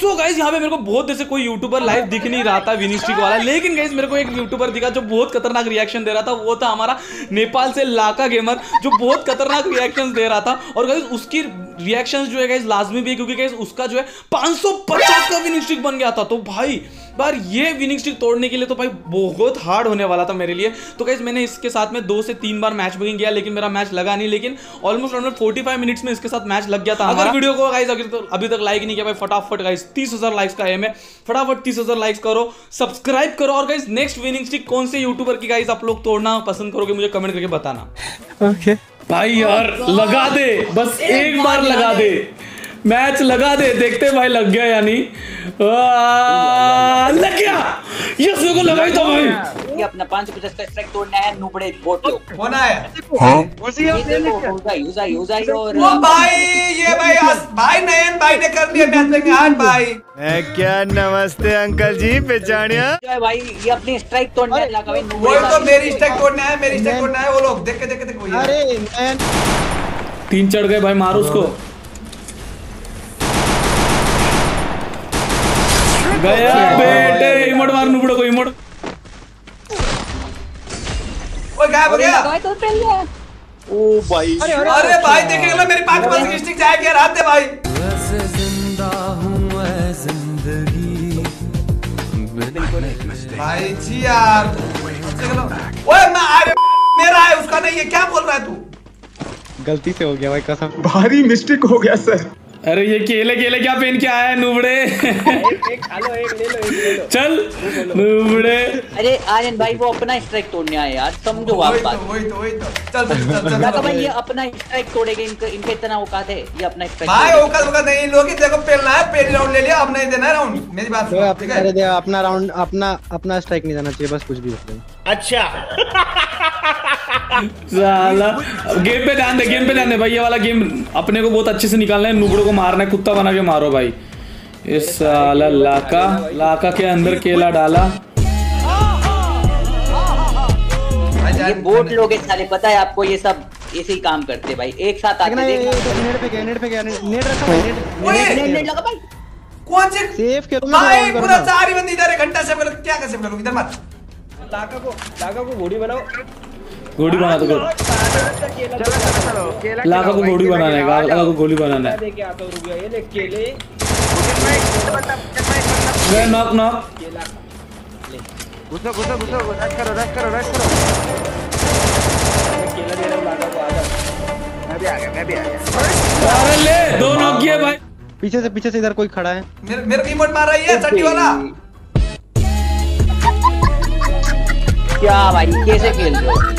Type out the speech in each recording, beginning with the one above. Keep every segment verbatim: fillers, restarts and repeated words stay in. So guys यहाँ पे मेरे को बहुत देर से कोई यूट्यूबर लाइव दिख नहीं रहा था विनिस्ट्रिक वाला, लेकिन गाइज मेरे को एक यूट्यूबर दिखा जो बहुत खतरनाक रिएक्शन दे रहा था। वो था हमारा नेपाल से लोकेशगेमर जो बहुत खतरनाक रिएक्शन दे रहा था। और गाइज उसकी रिएक्शंस जो है गाइज लाजमी भी है, क्योंकि गाइज उसका जो है पाँच सौ पचास का विनिंग स्ट्रिक बन गया था। तो भाई बार ये विनिंग स्ट्रिक तोड़ने के लिए तो भाई बहुत हार्ड होने वाला था मेरे लिए। तो गाइज मैंने इसके साथ में दो से तीन बार मैच मेकिंग किया, लेकिन मेरा मैच लगा नहीं, लेकिन ऑलमोस्ट अराउंड पैंतालीस मिनट्स में इसके साथ मैच लग गया था। अगर वीडियो को गाइज अगर अभी तक लाइक नहीं किया भाई फटाफट गाइज तीस हजार लाइक्स का एम है, फटाफट तीस हजार लाइक्स करो, सब्सक्राइब करो। और गाइज नेक्स्ट विनिंग स्ट्रिक कौन से यूट्यूबर की गाइज आप लोग तोड़ना पसंद करोगे मुझे कमेंट करके बताना। ओके भाई यार लगा दे, बस एक बार लगा दे, मैच लगा दे, देखते भाई लग गया यानी लग गया। यस मेरे को लगा ही था भाई। अपना पाँच सौ पचास का स्ट्राइक तोड़ना है, नुबड़े बोटो होना है। हां उसी आप ले लेगा यूज आई यूज आई। और ओ भाई ये भाई भाई नयन भाई ने कर दिया मैच में आज भाई। मैं क्या नमस्ते अंकल जी पहचानिया भाई। ये अपनी स्ट्राइक तोड़ने लगा भाई नुबड़े। वो तो मेरी स्ट्राइक तोड़ना है, मेरी स्ट्राइक तोड़ना है। वो लोग देख के देख के देखो। अरे नयन तीन चढ़ गए भाई, मारो उसको। गया बेटे, इमोट मार नुबड़ो को, इमोट। ओए गायब हो गया भाई, तो पहले है। ओ भाई अरे भाई देखे लो मेरी पांच पांच की स्टिक जाएगी यार। आते भाई वैसे जिंदा हूं मैं जिंदगी भाई जी यार देख लो। ओए मैं आ मेरा है उसका नहीं है, क्या बोल रहा है तू? गलती से हो गया भाई कसम, भारी मिस्टेक हो गया सर। अरे ये केले केले क्या पहन के आया है नुबड़े। एक एक आलो, एक ले लो, एक ले लो। चल नुबड़े। अरे आर्यन भाई वो अपना स्ट्राइक तोड़ने आए यार, समझो आप बात। वही तो वही तो चल चल चल लगा भाई ये अपना स्ट्राइक तोड़ेंगे। इनके इनके इतना औकात है, ये अपना स्ट्राइक भाई औकात औकात नहीं। लोग देखो पहला है पहली राउंड ले लिया, अब नहीं देना राउंड। मेरी बात सुनो ठीक है, दे अपना राउंड, अपना अपना स्ट्राइक नहीं देना चाहिए, बस कुछ भी हो। अच्छा साला गेम पे ध्यान दे, गेम पे ध्यान दे भाई। ये वाला गेम अपने को बहुत अच्छे से निकालना है, नुबड़ों को मारना है, कुत्ता बना के मारो भाई। ये साला लाका लाका के अंदर केला डाला। ये बोट लोग साले पता है आपको, ये सब ऐसे ही काम करते भाई, एक साथ आके देखो। कौन से सेफ के भाई पूरा सारी बंदी इधर है, घंटा सेफ करो। क्या कर सेफ करो, इधर मत लाका को, लाका को घोड़ी बनाओ, गोली बना दो। लाका को गोली बनाना है, लाका को गोली बनाना है। ये ले केले वे नॉक नॉक। घुसो घुसो घुसो, रश करो रश करो रश करो। केला दे रहा हूं लाका को, आ जा। मैं भी आ गया मैं भी आ गया। अरे ले दो नॉक किए भाई। पीछे से पीछे से इधर कोई खड़ा है, मेरे मेरे को इमोट मार रही है चट्टी वाला। क्या भाई कैसे खेल रहे हो?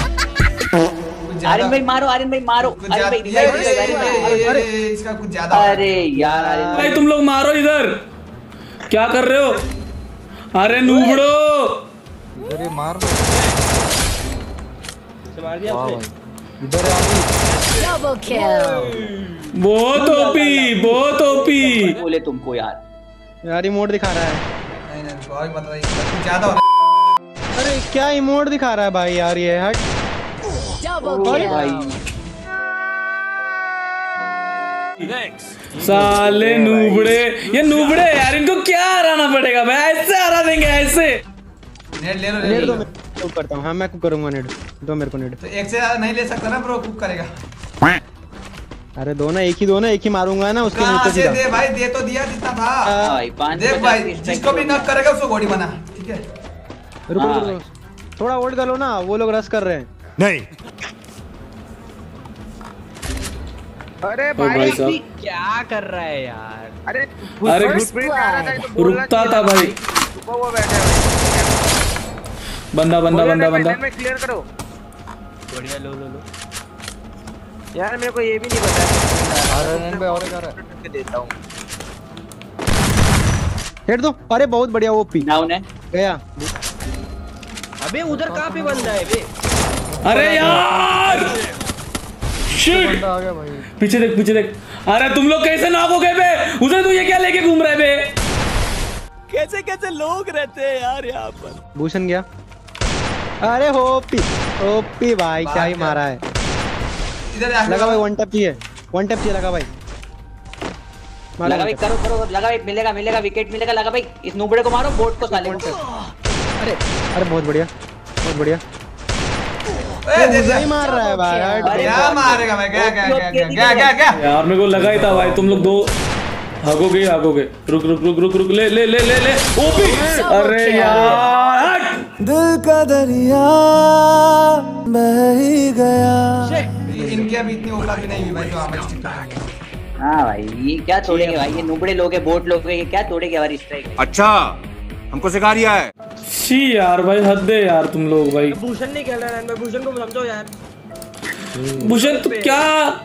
आर्यन भाई मारो, आर्यन भाई मारो, आर्यन भाई रिवाइव दे आर्यन भाई। अरे इसका कुछ ज्यादा। अरे यार आर्यन भाई तुम लोग मारो, इधर क्या कर रहे हो? अरे नुबड़ो अरे मार दो, से मार दिया आपने। इधर आ डबल किल, बहुत ओपी बहुत ओपी। बोले तुमको यार यार रिमोट दिखा रहा है। नहीं नहीं तो और बता, कुछ ज्यादा हो रहा है। अरे क्या रिमोट दिखा रहा है भाई यार ये हट। साले नुबड़े, ये नुबड़े यार इनको क्या हराना पड़ेगा भाई, ऐसे हरा देंगे ऐसे। नेट ले लो ले लो, मैं कुक करता हूं। हां मैं कुक करूंगा, नेट दो मेरे को। नेट तो एक से नहीं ले सकता ना ब्रो, कुक करेगा। अरे दो ना, एक ही दो ना, एक ही मारूंगा ना उसके नीचे से। दे भाई दे तो दिया जितना था भाई। पांच देख भाई, जिसको भी नॉक करेगा उसको गोली बना, ठीक है? रुको रुको थोड़ा होल्ड कर लो ना, वो लोग रश कर रहे हैं। नहीं अरे भाई तो क्या कर रहा है यार? अरे अरे तो रुकता था भाई, वो बैठा है बंदा बंदा बंदा बंदा। क्लियर करो बढ़िया, लो लो लो यार। मेरे को ये भी नहीं पता। अरे भाई और कर रहा है, देता हूं हेड दो। अरे बहुत बढ़िया ओपी डाउन है गया। अबे उधर कहां पे बंदा है बे? अरे यार शिट, पीछे देख पीछे देख। अरे तुम लोग कैसे नॉक हो गए बे? उधर तू ये क्या लेके घूम रहा है बे? कैसे कैसे लोग रहते हैं यार यहाँ पर। भूषण गया। अरे होपी होपी भाई क्या ही मारा है। इधर लगा भाई, वन टैप चाहिए, वन टैप चाहिए लगा भाई। लगा भाई, करो करो लगा भाई, मिलेगा मिलेगा विकेट मिलेगा। लगा भाई इस नूबड़े को मारो, बोट को साले। अरे अरे बहुत बढ़िया बहुत बढ़िया। मार रहा है भाई, क्या मारेगा भाई, क्या क्या क्या क्या क्या यार। मेरे को लगा ही था भाई तुम लोग दो भागोगे भागोगे। रुक रुक रुक रुक रुक ले ले ले ले ले ओपी। अरे यार दिल का दरिया बह ही गया। इनके अभी इतनी औलाद नहीं हुई भाई, तो आप अच्छी तरह। हाँ भाई ये क्या तोड़ेंगे भाई, ये नुबड़े लोग हैं, बोट लोग हैं, ये क्या तोड़ेंगे हमारी स्ट्राइक। अच्छा हमको सिखा रिया है शी यार भाई, हद दे यार तुम लोग भाई। भूषण नहीं खेल रहा है, भूषण को समझो यार। भूषण तो क्या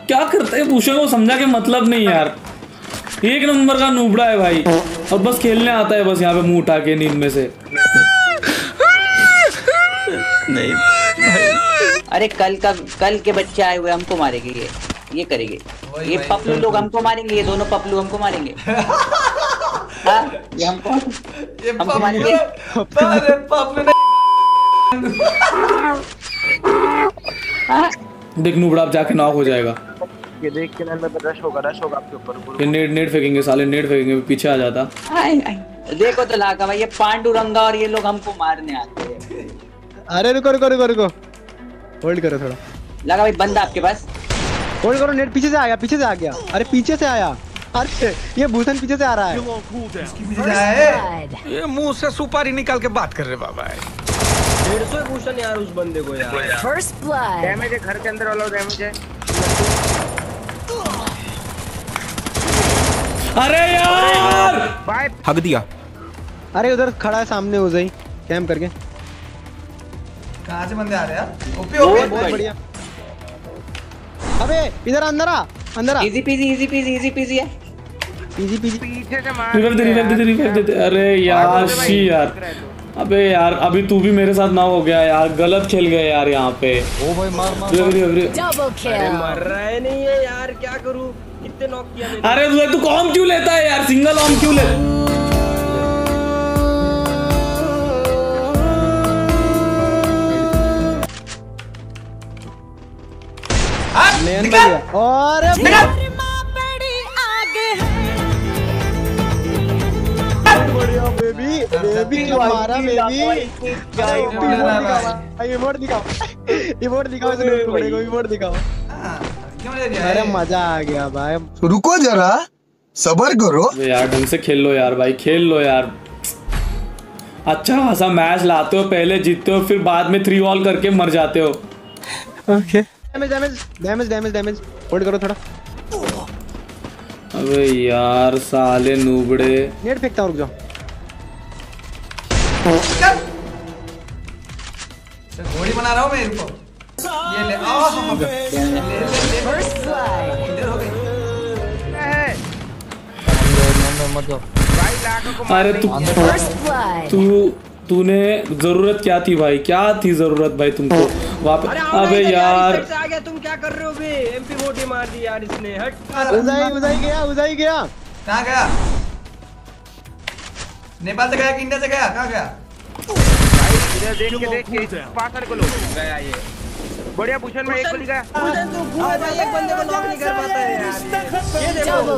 क्या करता है, भूषण को समझा के मतलब नहीं यार। एक नंबर का नूबड़ा है भाई, और बस खेलने आता है बस यहाँ पे मुँह उठा के नींद में से। नहीं अरे कल का कल के बच्चे आए हुए हमको मारेंगे, ये ये करेंगे, ये पपलू लोग हमको मारेंगे, ये दोनों पपलू हमको मारेंगे। हाँ ये हमको ये हमको मारेंगे। अरे पपलू देख नूबड़ा आप जाके नाक हो जाएगा। ये देख के ना मैं रश होगा रश होगा आपके ऊपर। ये नेट नेट फेंकेंगे साले, नेट फेंकेंगे पीछे आ जाता। आई आई देखो तो लाका भाई, ये पांडुरंगा और ये लोग हमको मारने आते हैं। अरे रुको रुको रुको रुको होल्ड करो थोड़ा। लाका भाई बंदा आपके पास, होल्ड करो। नेट पीछे से आ गया, पीछे से आ गया। अरे पीछे से आया, अरे ये भूषण पीछे से आ रहा है। ये मुंह से सुपारी निकाल के बात कर रहे बाबा। डेढ़ सौ भूषण यार उस बंदे को यार। फर्स्ट ब्लड डैमेज है, घर के अंदर वाला डैमेज है। अरे यार भाई हक दिया। अरे उधर खड़ा है सामने हो जाई कैंप करके। कहां से बंदे आ रहे हैं? ओपी ओपी बहुत बढ़िया। अबे इधर अंदर आ अंदर आ। इजी पीजी इजी पीजी इजी पीजी है, इजी पीजी। पीछे से मार रिवर दे रिवर दे रिवर दे। अरे यार शी यार, अबे यार अभी तू भी मेरे साथ ना हो गया यार, गलत खेल गए यार यहाँ पे। ओ भाई मार मार डबल किल। अरे मर रहा है नहीं है यार, क्या करूं, इतने नॉक किया मैंने। अरे तू तू कॉम क्यों लेता है यार, सिंगल ऑम क्यों ले। मैन भैया और निकल बेबी बेबी हमारा बेबी। रिमोट दिखाओ रिमोट दिखाओ रिमोट दिखाओ। अरे मजा आ गया भाई। रुको जरा सबर करो यार, ढंग से खेल लो यार भाई, खेल लो यार। अच्छा खासा मैच लाते हो, पहले जीतते हो, फिर बाद में थ्री ऑल करके मर जाते हो। Okay damage damage damage damage damage hold करो थोड़ा। अबे यार साले नूबड़े, नेट फेंकता हूं रुक जाओ। घोड़ी बना रहा हूँ मैं इनको। ये ले आओ। अरे तू तू तूने जरूरत क्या थी भाई, क्या थी जरूरत भाई तुमको वापस। अबे यार आ गया, तुम क्या कर रहे हो बे। एमपी बोटी मार दी यार इसने। हट उजाई उजाई गया उजाई गया। कहाँ गया? नेपाल से गया कि इंडिया से गया, कहाँ गया? इधर देख के देख के पासर को लो गया ये। बढ़िया भूषण में एक गोली गया। भूषण तो भूल भाई, एक बंदे को नॉक नहीं कर पाता है यार। ये देखो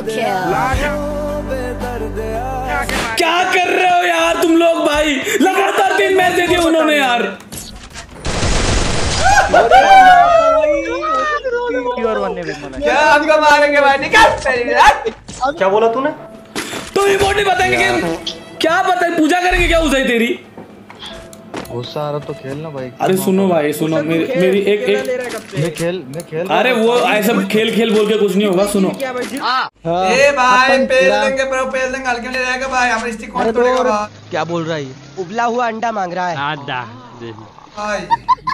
क्या कर रहे हो यार तुम लोग भाई, लगातार तीन मैच दे दिए उन्होंने यार। क्या हमको मारेंगे भाई, निकल। क्या बोला तूने? तुम रिपोर्ट नहीं बताएंगे क्या पता है, पूजा करेंगे क्या उसे तेरी। गुस्सा आ रहा तो खेलना भाई। अरे सुनो भाई सुनो, मेरी मेरी एक एक मैं खेल मैं खेल अरे वो ऐसा खेल खेल बोल के कुछ नहीं होगा। सुनो ए भाई पेल लेंगे ब्रो, पेल लेंगे हल्के ले जाएगा भाई, हमारी स्टिक कौन तोड़ेगा। क्या बोल रहा है ये, उबला हुआ अंडा मांग रहा है। आधा भाई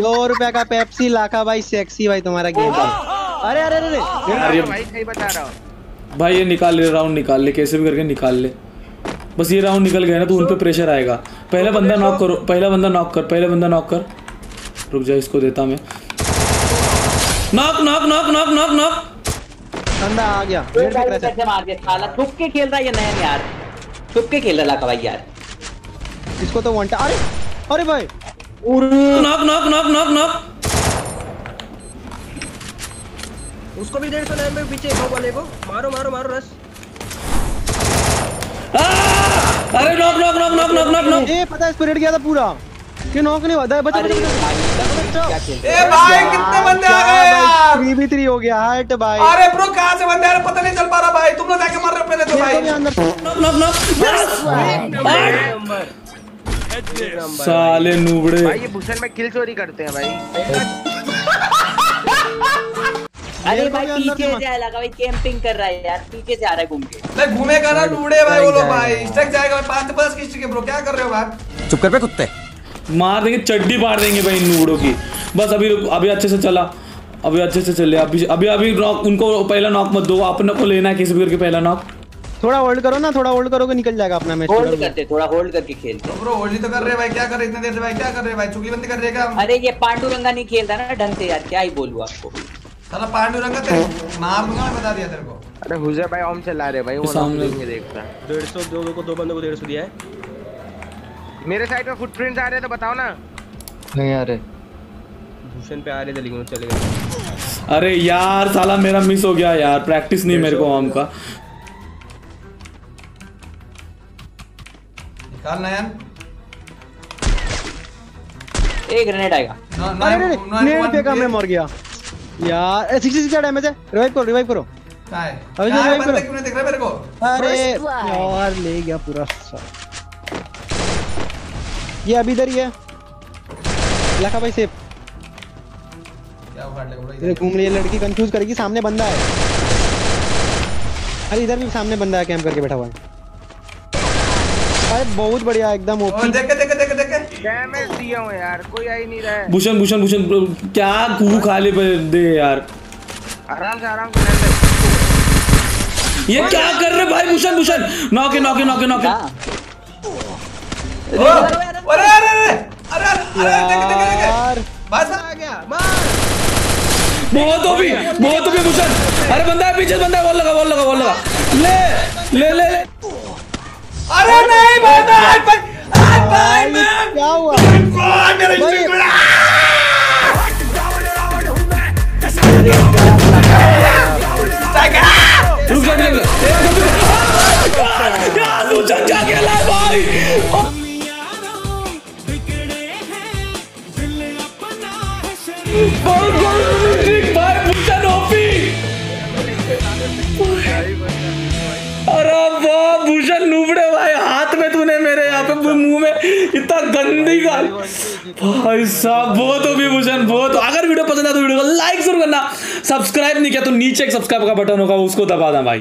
दो रुपए का पेप्सी। लाका भाई सेक्सी भाई तुम्हारा गेम। अरे अरे अरे भाई सही बता रहा हूं भाई, ये निकाल ले राउंड, निकाल ले कैसे भी करके निकाल ले। बस ये राउंड निकल गया ना तो उन पे प्रेशर आएगा। पहला बंदा नॉक करो, पहला बंदा नॉक कर, पहला बंदा नॉक कर। रुक जा इसको देता मैं। Knock knock knock knock knock knock. बंदा आ गया। कैसे मार दिया साला, छुप के खेल रहा है ये नया यार, छुप के खेल रहा भाई यार। इसको तो वांट। अरे अरे भाई knock knock knock knock knock. उसको भी डेढ़ सौ नंबर पीछे वाले को मारो मारो मारो रश। अरे knock knock knock knock knock knock knock ये पता है स्पिरिट गया था पूरा कि नॉक नहीं होता है। बचो बचो ए भाई कितने बंदे आ गए यार। थ्री वी थ्री हो गया हट भाई। अरे ब्रो कहां से बंदे आ रहे पता नहीं चल पा रहा भाई। तुम लोग जाके मार रहे पहले तो भाई। नॉक नॉक नॉक साले नूबड़े भाई ये भूषण में किल चोरी करते हैं भाई। अरे भाई पीछे से आया लगा भाई कैंपिंग कर रहा है यार। पीछे से आ रहा है घूम के मैं घूमेगा ना नूबड़े भाई वो लोग भाई स्टक जाएगा भाई। पांच पांच किस के ब्रो क्या कर रहे हो भाई। चुप कर बे कुत्ते मार देंगे चड्डी फाड़ देंगे भाई नूबड़ों की। बस अभी अभी अच्छे से चला अभी अच्छे से चले अभी अभी अभी उनको पहला नॉक मत दो। अपने को लेना है किसी भी करके पहला नॉक। थोड़ा होल्ड करो ना थोड़ा होल्ड करोगे निकल जाएगा अपना मैच। होल्ड करते थोड़ा होल्ड करके खेलते हैं ब्रो। होल्ड ही तो कर रहे हैं भाई क्या कर रहे इतने देर से भाई क्या कर रहे हैं भाई। चुगलीबंदी कर रहे क्या। अरे ये पांडुरंगा नहीं खेलता ना ढंग से यार क्या ही बोलूं आपको। साला पांडुरंगा तेरे मार दूंगा मैं बता दिया तेरे को। अरे हुजैर भाई ओम चला रहे भाई वो सामने नहीं देखता। डेढ़ सौ दो को दो बंदों को डेढ़ सौ दिया है। मेरे साइड में फुटप्रिंट्स आ रहे तो बताओ ना। नहीं आ रहे भूषण पे आ रहे थे लेकिन वो चले गए। अरे यार साला मेरा मिस हो गया यार। प्रैक्टिस नहीं मेरे को ओम का नयन। एक ग्रेनेड आएगा फेंका मैं मर गया यार। छिक्स का डैमेज है। रिवाइव करो रिवाइव करो अभी क्यों दिख रहा है मेरे को। अरे यार ले गया पूरा। ये अभी इधर ही है लखा भाई सेफ। क्या घूम रही है लड़की कंफ्यूज करेगी। सामने बंदा है। अरे इधर भी सामने बंदा है कैंप करके बैठा हुआ है। बहुत बढ़िया एकदम ओपी। देखे देखे देखे देखे डैमेज दिया हूं यार कोई आई नहीं रहा है। भूषण भूषण भूषण क्या कुकू खा ले दे यार। आराम से आराम से। ये क्या कर रहे भाई Bhushan Bhushan. Knock knock knock knock. अरे अरे अरे अरे अरे देख देख देख बस आ गया मार। बहुत ओपी बहुत ओपी भूषण। अरे बंदा है पीछे बंदा है बॉल लगा बॉल लगा बॉल लगा ले ले ले। अरे नहीं भाई मैं हाथ भाई हाथ भाई मैं क्या हुआ मेरे चिंगड़ा। रुक जा यार रुचा क्या खेला भाई। बहुत बहुत ठीक भाई पूछा नोपी। अरे वाह भूषण नूबड़े भाई हाथ में तूने मेरे यहाँ पे मुंह में इतना गंदी गाल भाई साहब। बहुत हो भी भूषण बहुत। अगर वीडियो पसंद आया तो वीडियो को लाइक जरूर करना। सब्सक्राइब नहीं किया तो नीचे एक सब्सक्राइब का बटन होगा उसको दबा देना भाई।